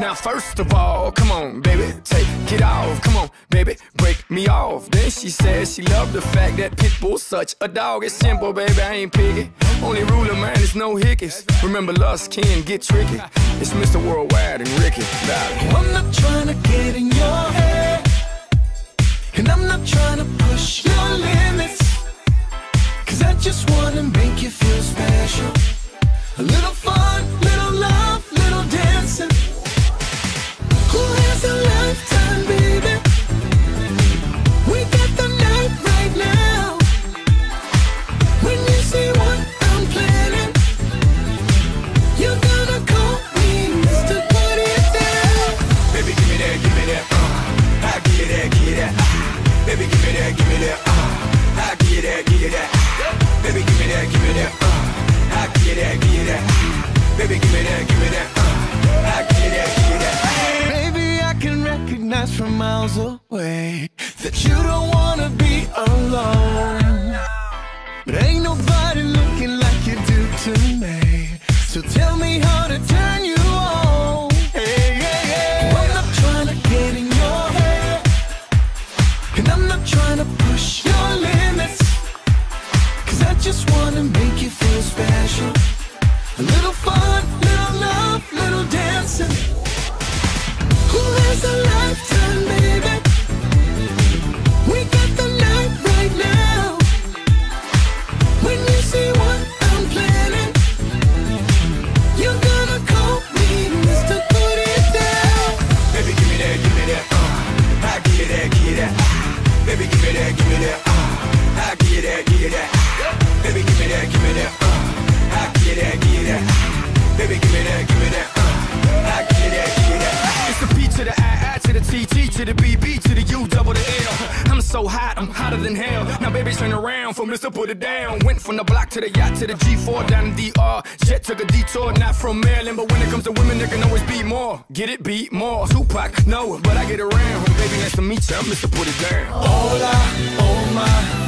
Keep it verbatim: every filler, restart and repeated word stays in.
Now first of all, come on, baby, take it off. Come on, baby, break me off. Then she said she loved the fact that Pitbull's such a dog. It's simple, baby, I ain't picky. Only rule of mine is no hickeys. Remember, lust can get tricky. It's Mister Worldwide and Ricky Martin. I'm not trying to get in your head, and I'm not trying to push your limits, 'cause I just wanna make you feel special. A little fun, little love, little dancing. Who has a lifetime, baby? We got the night right now. When you see what I'm planning, you're gonna call me Mister Put It Down. Baby, give me that, give me that, uh. I give you that, give you that, uh. Baby, give me that, give me that, uh. I give you that, give you that, uh. Baby, give me that, give me that, uh. I get that, get that. Baby, give me that, give me that. Uh, I get that, get that. Baby, I can recognize from miles away that you don't wanna be alone, but ain't nobody looking like you do to me. So tell me how to turn you on. Hey, yeah, yeah. I'm not trying to get in your head, and I'm not trying to push your limits, 'cause I just wanna make you feel special. A little fun, little love, little dancing. Who has a lifetime, baby? We got the night right now. When you see what I'm planning, you're gonna call me Mister Put It Down. Baby, give me that, give me that, uh. I give you that, give you that, uh. Baby, give me that, give me that, uh. I give you that, give you that, uh. Baby, give me that, give me that, uh. I get that, get that. Baby, give me that, give me that. Uh, I get that, get that. It's the P to the I, I to the T, T to the B, B to the U, double the L. I'm so hot, I'm hotter than hell. Now, baby, turn around for Mister Put It Down. Went from the block to the yacht to the G four down to D R. Jet took a detour, not from Maryland, but when it comes to women, there can always be more. Get it, be more. Tupac, no, but I get around. Baby, nice to meet you. I'm Mister Put It Down. Hola, oh my.